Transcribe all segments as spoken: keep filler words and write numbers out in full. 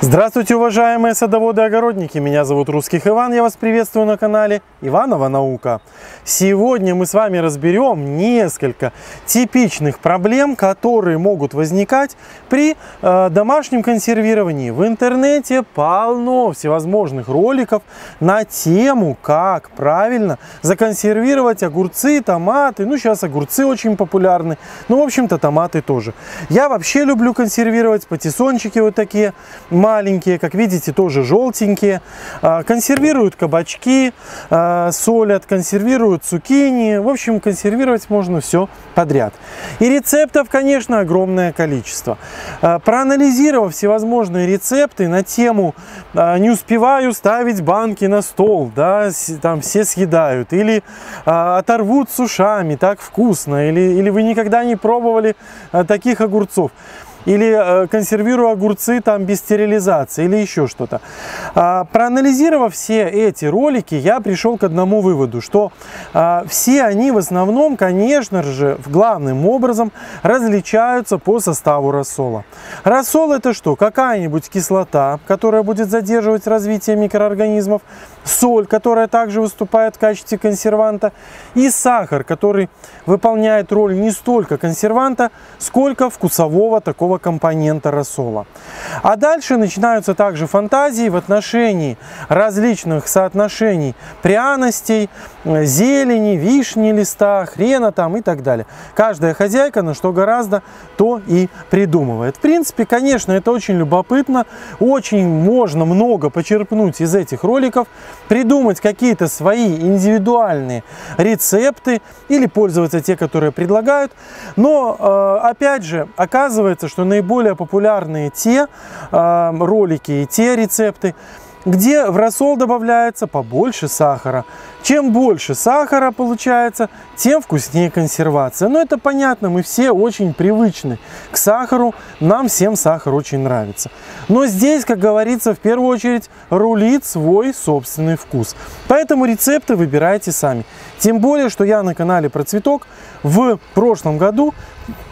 Здравствуйте, уважаемые садоводы и огородники! Меня зовут Русских Иван, я вас приветствую на канале Иванова наука. Сегодня мы с вами разберем несколько типичных проблем, которые могут возникать при э, домашнем консервировании. В интернете полно всевозможных роликов на тему, как правильно законсервировать огурцы, томаты. Ну, сейчас огурцы очень популярны, ну, в общем-то, томаты тоже. Я вообще люблю консервировать патиссончики вот такие маленькие, как видите, тоже желтенькие. Консервируют кабачки, солят, консервируют цукини. В общем, консервировать можно все подряд. И рецептов, конечно, огромное количество. Проанализировав всевозможные рецепты на тему «не успеваю ставить банки на стол, да, там все съедают», или «оторвут с ушами, так вкусно», или, или «вы никогда не пробовали таких огурцов», или «консервирую огурцы там без стерилизации», или еще что-то. Проанализировав все эти ролики, я пришел к одному выводу, что все они в основном, конечно же, главным образом различаются по составу рассола. Рассол — это что? Какая-нибудь кислота, которая будет задерживать развитие микроорганизмов, соль, которая также выступает в качестве консерванта, и сахар, который выполняет роль не столько консерванта, сколько вкусового такого компонента рассола. А дальше начинаются также фантазии в отношении различных соотношений пряностей, зелени, вишни, листа, хрена там и так далее. Каждая хозяйка на что гораздо, то и придумывает. В принципе, конечно, это очень любопытно, очень можно много почерпнуть из этих роликов, придумать какие-то свои индивидуальные рецепты или пользоваться те, которые предлагают. Но, опять же, оказывается, что что наиболее популярные те э, ролики и те рецепты, где в рассол добавляется побольше сахара. Чем больше сахара получается, тем вкуснее консервация. Но это понятно, мы все очень привычны к сахару, нам всем сахар очень нравится. Но здесь, как говорится, в первую очередь рулит свой собственный вкус. Поэтому рецепты выбирайте сами. Тем более, что я на канале Процветок в прошлом году,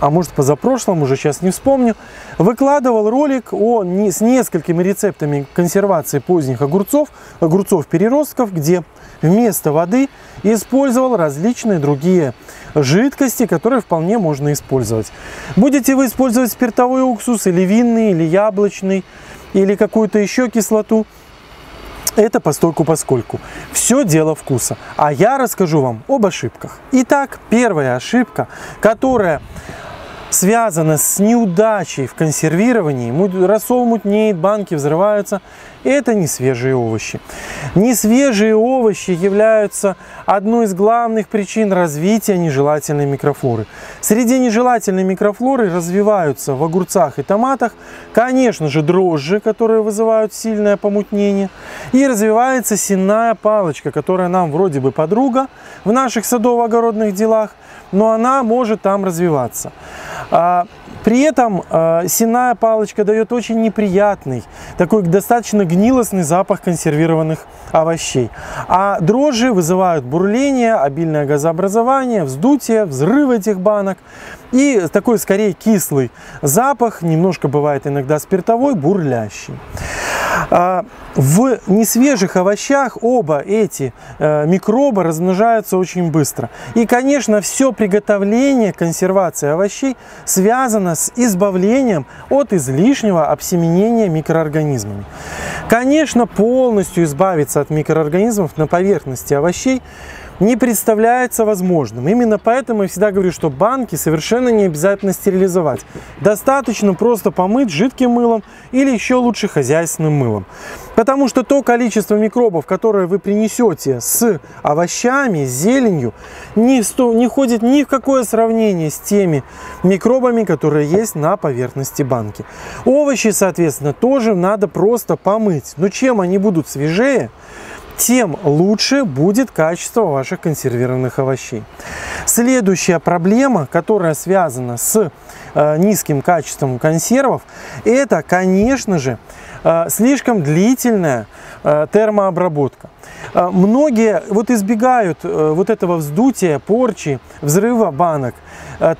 а может позапрошлом, уже сейчас не вспомню, выкладывал ролик о, с несколькими рецептами консервации поздних огурцов, огурцов-переростков, где вместо воды использовал различные другие жидкости, которые вполне можно использовать. Будете вы использовать спиртовой уксус, или винный, или яблочный, или какую-то еще кислоту, это постольку-поскольку. Все дело вкуса. А я расскажу вам об ошибках. Итак, первая ошибка, которая связана с неудачей в консервировании, рассол мутнеет, банки взрываются, это несвежие овощи. Несвежие овощи являются одной из главных причин развития нежелательной микрофлоры. Среди нежелательной микрофлоры развиваются в огурцах и томатах, конечно же, дрожжи, которые вызывают сильное помутнение, и развивается сенная палочка, которая нам вроде бы подруга в наших садово-огородных делах, но она может там развиваться. При этом сенная палочка дает очень неприятный, такой достаточно гнилостный запах консервированных овощей. А дрожжи вызывают бурление, обильное газообразование, вздутие, взрыв этих банок. И такой скорее кислый запах, немножко бывает иногда спиртовой, бурлящий. В несвежих овощах оба эти микроба размножаются очень быстро. И, конечно, все приготовление консервации овощей связано с избавлением от излишнего обсеменения микроорганизмами. Конечно, полностью избавиться от микроорганизмов на поверхности овощей не представляется возможным. Именно поэтому я всегда говорю, что банки совершенно не обязательно стерилизовать. Достаточно просто помыть жидким мылом или еще лучше хозяйственным мылом. Потому что то количество микробов, которые вы принесете с овощами, с зеленью, не, сто, не ходит ни в какое сравнение с теми микробами, которые есть на поверхности банки. Овощи, соответственно, тоже надо просто помыть. Но чем они будут свежее, тем лучше будет качество ваших консервированных овощей. Следующая проблема, которая связана с низким качеством консервов, это, конечно же, слишком длительная термообработка. Многие вот избегают вот этого вздутия, порчи, взрыва банок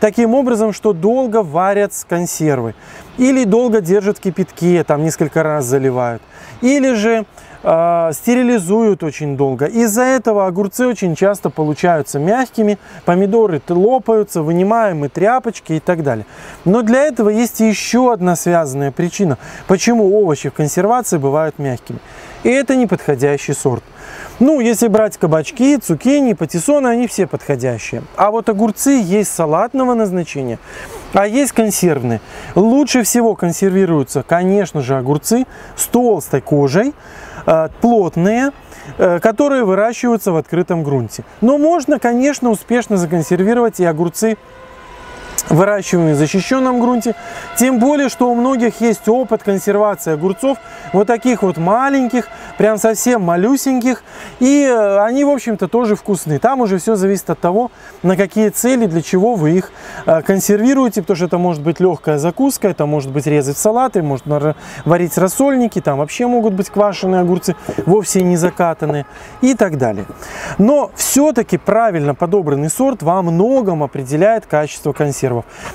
таким образом, что долго варят консервы или долго держат в кипятке, там несколько раз заливают, или же э, стерилизуют очень долго. Из-за этого огурцы очень часто получаются мягкими, помидоры лопаются, вынимаем и тряпочки и так далее. Но для этого есть еще одна связанная причина, почему овощи в консервации бывают мягкими. И это неподходящий сорт. Ну, если брать кабачки, цукини, патиссоны, они все подходящие. А вот огурцы есть салатного назначения, а есть консервные. Лучше всего консервируются, конечно же, огурцы с толстой кожей, плотные, которые выращиваются в открытом грунте. Но можно, конечно, успешно законсервировать и огурцы, выращиваемые в защищенном грунте, тем более, что у многих есть опыт консервации огурцов, вот таких вот маленьких, прям совсем малюсеньких, и они, в общем-то, тоже вкусные. Там уже все зависит от того, на какие цели, для чего вы их консервируете, потому что это может быть легкая закуска, это может быть резать салаты, может варить рассольники, там вообще могут быть квашеные огурцы, вовсе не закатанные и так далее. Но все-таки правильно подобранный сорт во многом определяет качество консервации.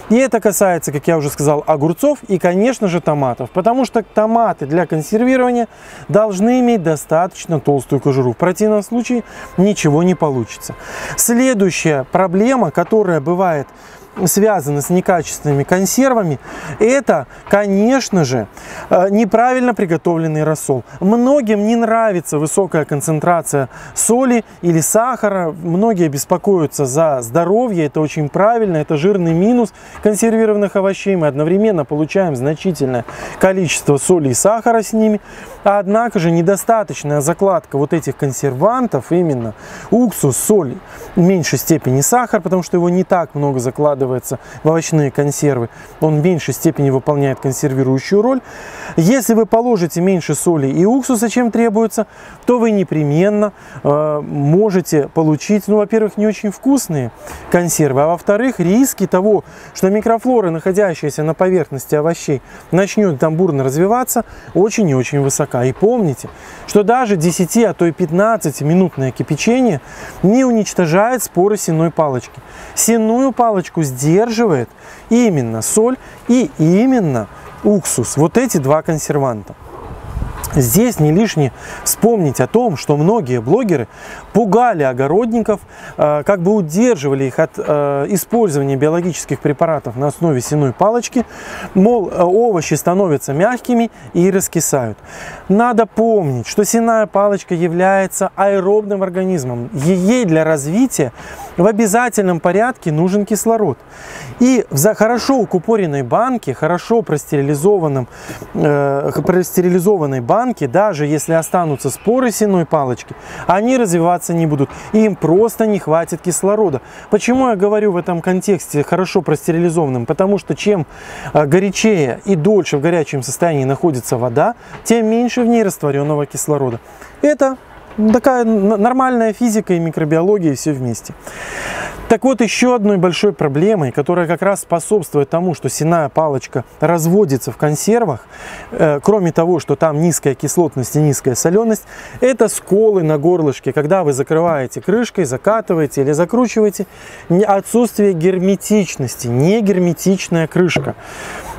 И это касается, как я уже сказал, огурцов и, конечно же, томатов, потому что томаты для консервирования должны иметь достаточно толстую кожуру. В противном случае ничего не получится. Следующая проблема, которая бывает связана с некачественными консервами, это, конечно же, неправильно приготовленный рассол. Многим не нравится высокая концентрация соли или сахара, многие беспокоятся за здоровье, это очень правильно, это жирный минус консервированных овощей, мы одновременно получаем значительное количество соли и сахара с ними, однако же недостаточная закладка вот этих консервантов, именно уксус, соль, в меньшей степени сахар, потому что его не так много закладывают в овощные консервы, он в меньшей степени выполняет консервирующую роль. Если вы положите меньше соли и уксуса, чем требуется, то вы непременно э, можете получить, ну, во-первых, не очень вкусные консервы, а во-вторых, риски того, что микрофлора, находящаяся на поверхности овощей, начнет там бурно развиваться, очень и очень высока. И помните, что даже десять, а то и пятнадцатиминутное кипячение не уничтожает споры сенной палочки. Сенную палочку сдерживает именно соль и именно уксус, вот эти два консерванта. Здесь не лишне вспомнить о том, что многие блогеры пугали огородников, как бы удерживали их от использования биологических препаратов на основе сенной палочки, мол, овощи становятся мягкими и раскисают. Надо помнить, что сенная палочка является аэробным организмом. Ей для развития в обязательном порядке нужен кислород. И в хорошо укупоренной банке, хорошо простерилизованном, э, простерилизованной банке, даже если останутся споры сенной палочки, они развиваться не будут. Им просто не хватит кислорода. Почему я говорю в этом контексте хорошо простерилизованным? Потому что чем горячее и дольше в горячем состоянии находится вода, тем меньше в ней растворенного кислорода. Это такая нормальная физика и микробиология, и все вместе. Так вот, еще одной большой проблемой, которая как раз способствует тому, что сенная палочка разводится в консервах, э, кроме того, что там низкая кислотность и низкая соленость, это сколы на горлышке, когда вы закрываете крышкой, закатываете или закручиваете, отсутствие герметичности, негерметичная крышка,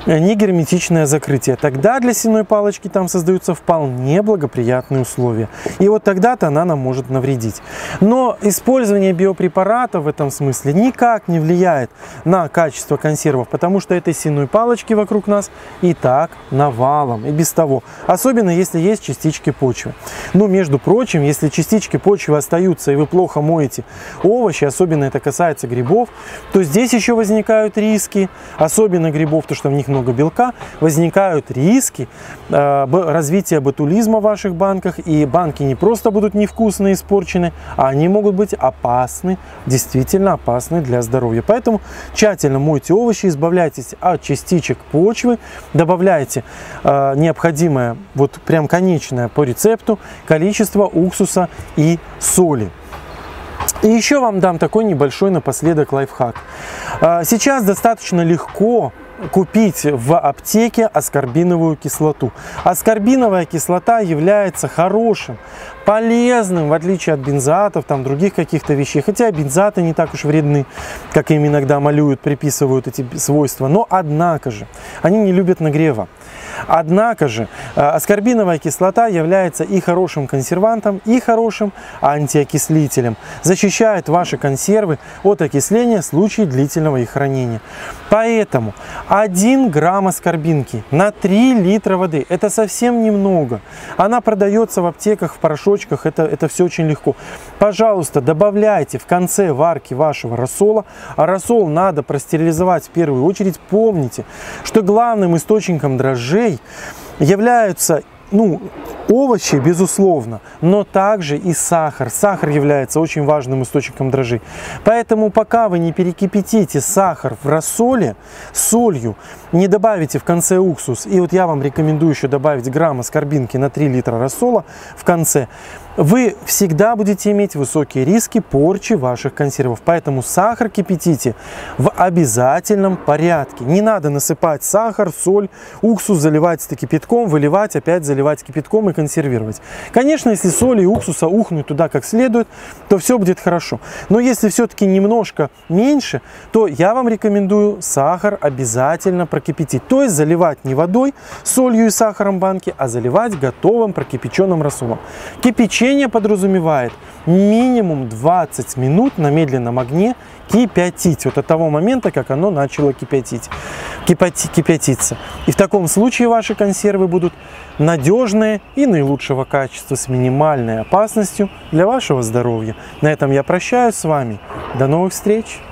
негерметичное закрытие. Тогда для сенной палочки там создаются вполне благоприятные условия. И вот тогда-то она нам может навредить. Но использование биопрепарата в этом смысле никак не влияет на качество консервов, потому что этой сенной палочки вокруг нас и так навалом, и без того. Особенно если есть частички почвы. Ну, между прочим, если частички почвы остаются и вы плохо моете овощи, особенно это касается грибов, то здесь еще возникают риски, особенно грибов, то что в них много белка, возникают риски развития ботулизма в ваших банках, и банки не просто будут невкусно испорчены, а они могут быть опасны, действительно опасны для здоровья. Поэтому тщательно мойте овощи, избавляйтесь от частичек почвы, добавляйте необходимое, вот прям конечное по рецепту, количество уксуса и соли. И еще вам дам такой небольшой напоследок лайфхак. Сейчас достаточно легко купить в аптеке аскорбиновую кислоту. Аскорбиновая кислота является хорошим, полезным, в отличие от бензоатов, там других каких-то вещей. Хотя бензоаты не так уж вредны, как им иногда малюют, приписывают эти свойства. Но однако же, они не любят нагрева. Однако же, аскорбиновая кислота является и хорошим консервантом, и хорошим антиокислителем. Защищает ваши консервы от окисления в случае длительного их хранения. Поэтому один грамм аскорбинки на три литра воды – это совсем немного. Она продается в аптеках, в порошочках, это, это все очень легко. Пожалуйста, добавляйте в конце варки вашего рассола. А рассол надо простерилизовать в первую очередь. Помните, что главным источником дрожжей являются, ну, овощи, безусловно, но также и сахар. Сахар является очень важным источником дрожжей. Поэтому пока вы не перекипятите сахар в рассоле солью, не добавите в конце уксус, и вот я вам рекомендую еще добавить грамм аскорбинки на три литра рассола в конце, вы всегда будете иметь высокие риски порчи ваших консервов. Поэтому сахар кипятите в обязательном порядке. Не надо насыпать сахар, соль, уксус, заливать это кипятком, выливать, опять заливать кипятком и консервировать. Конечно, если соли и уксуса ухнуть туда как следует, то все будет хорошо. Но если все-таки немножко меньше, то я вам рекомендую сахар обязательно прокипятить. То есть заливать не водой, солью и сахаром банки, а заливать готовым прокипяченным рассолом. Кипячение подразумевает минимум двадцать минут на медленном огне кипятить, вот от того момента, как оно начало кипятить, кипяти, кипятиться. И в таком случае ваши консервы будут надежные и наилучшего качества, с минимальной опасностью для вашего здоровья. На этом я прощаюсь с вами. До новых встреч!